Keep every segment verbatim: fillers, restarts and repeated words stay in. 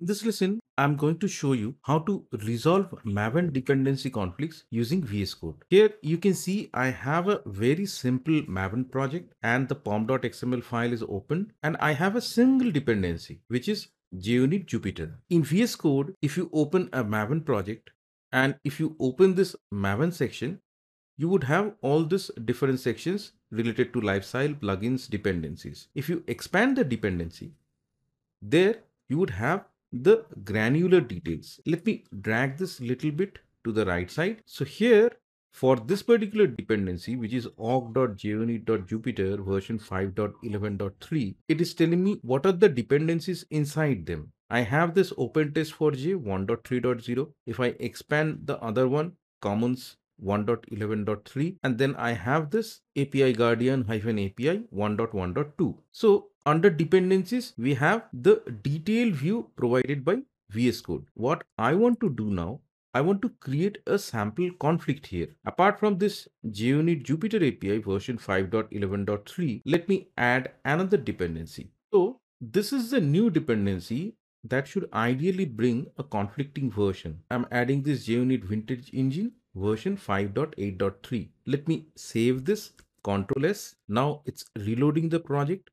In this lesson, I'm going to show you how to resolve Maven dependency conflicts using V S Code. Here you can see I have a very simple Maven project and the pom.xml file is open, and I have a single dependency which is JUnit Jupiter. In V S Code, if you open a Maven project and if you open this Maven section, you would have all these different sections related to lifestyle, plugins, dependencies. If you expand the dependency, there you would have the granular details. Let me drag this little bit to the right side. So here for this particular dependency, which is org.junit.jupiter version five point eleven point three, it is telling me what are the dependencies inside them. I have this OpenTest four J one point three point zero. If I expand the other one, Commons one point eleven point three, and then I have this A P I Guardian hyphen A P I one point one point two. So under dependencies, we have the detailed view provided by V S Code. What I want to do now, I want to create a sample conflict here. Apart from this JUnit Jupiter A P I version five point eleven point three, let me add another dependency. So this is the new dependency that should ideally bring a conflicting version. I'm adding this JUnit Vintage Engine version five point eight point three. Let me save this, Control S. Now it's reloading the project.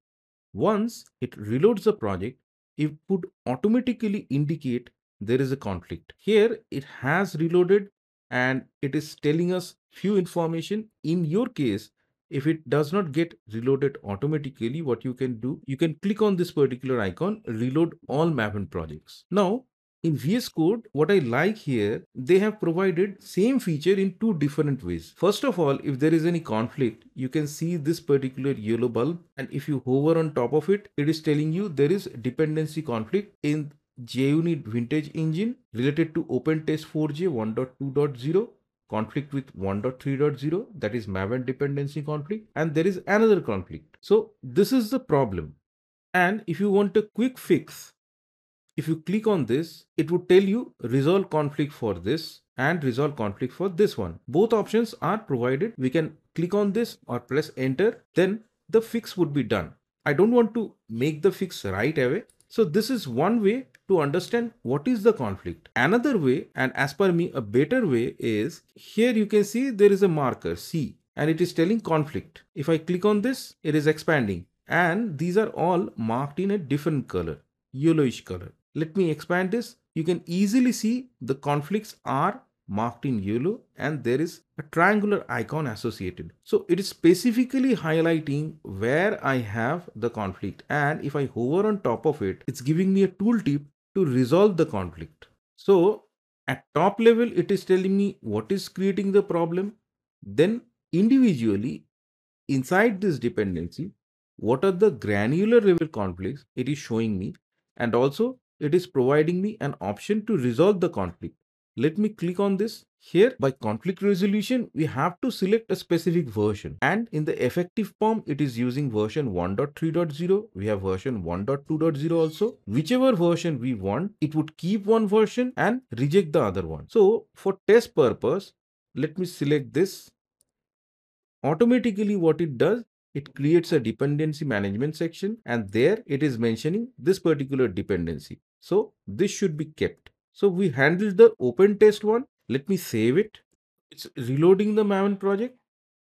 Once it reloads the project, it would automatically indicate there is a conflict. Here it has reloaded and it is telling us few information. In your case, if it does not get reloaded automatically, what you can do, you can click on this particular icon, reload all Maven projects. Now, in V S Code, what I like here, they have provided same feature in two different ways. First of all, if there is any conflict, you can see this particular yellow bulb, and if you hover on top of it, it is telling you there is dependency conflict in JUnit Vintage Engine related to OpenTest four J one point two point zero, conflict with one point three point zero, that is Maven dependency conflict, and there is another conflict. So this is the problem. And if you want a quick fix, if you click on this, it would tell you resolve conflict for this and resolve conflict for this one. Both options are provided. We can click on this or press enter. Then the fix would be done. I don't want to make the fix right away. So this is one way to understand what is the conflict. Another way, and as per me, a better way is here you can see there is a marker C and it is telling conflict. If I click on this, it is expanding and these are all marked in a different color, yellowish color. Let me expand this. You can easily see the conflicts are marked in yellow and there is a triangular icon associated. So it is specifically highlighting where I have the conflict. And if I hover on top of it, it's giving me a tooltip to resolve the conflict. So at top level, it is telling me what is creating the problem. Then individually inside this dependency, what are the granular level conflicts it is showing me. And also it is providing me an option to resolve the conflict. Let me click on this. Here by conflict resolution, we have to select a specific version. And in the effective POM, it is using version one point three point zero. We have version one point two point zero also. Whichever version we want, it would keep one version and reject the other one. So for test purpose, let me select this. Automatically what it does, it creates a dependency management section and there it is mentioning this particular dependency. So this should be kept. So we handled the open test one. Let me save it. It's reloading the Maven project.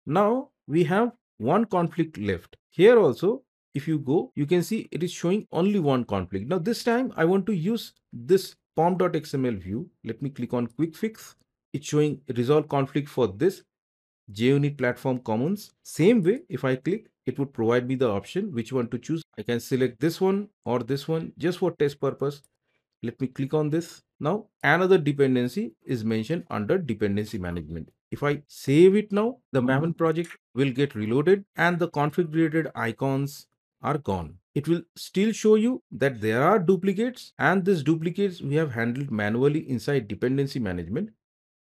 Now we have one conflict left. Here also, if you go, you can see it is showing only one conflict. Now this time I want to use this pom.xml view. Let me click on quick fix. It's showing resolve conflict for this JUnit Platform Commons. Same way, if I click, it would provide me the option which one to choose. I can select this one or this one just for test purpose. Let me click on this. Now another dependency is mentioned under dependency management. If I save it now, the Maven project will get reloaded and the conflict related icons are gone. It will still show you that there are duplicates, and these duplicates we have handled manually inside dependency management,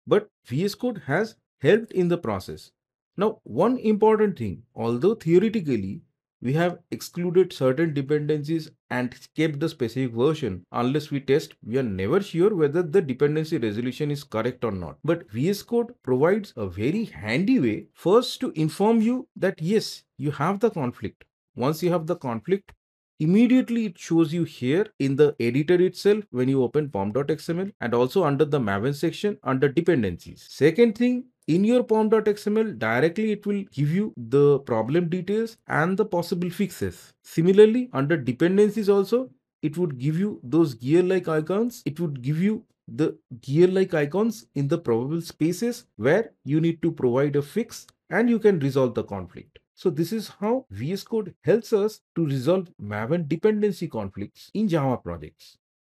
but V S Code has helped in the process. Now, one important thing, although theoretically we have excluded certain dependencies and kept the specific version, unless we test, we are never sure whether the dependency resolution is correct or not. But V S Code provides a very handy way first to inform you that yes, you have the conflict. Once you have the conflict, Immediately it shows you here in the editor itself when you open pom dot x m l and also under the Maven section under dependencies. Second thing, in your pom dot x m l directly it will give you the problem details and the possible fixes. Similarly, under dependencies also it would give you those gear like icons. It would give you the gear like icons in the probable spaces where you need to provide a fix and you can resolve the conflict. So this is how V S Code helps us to resolve Maven dependency conflicts in Java projects.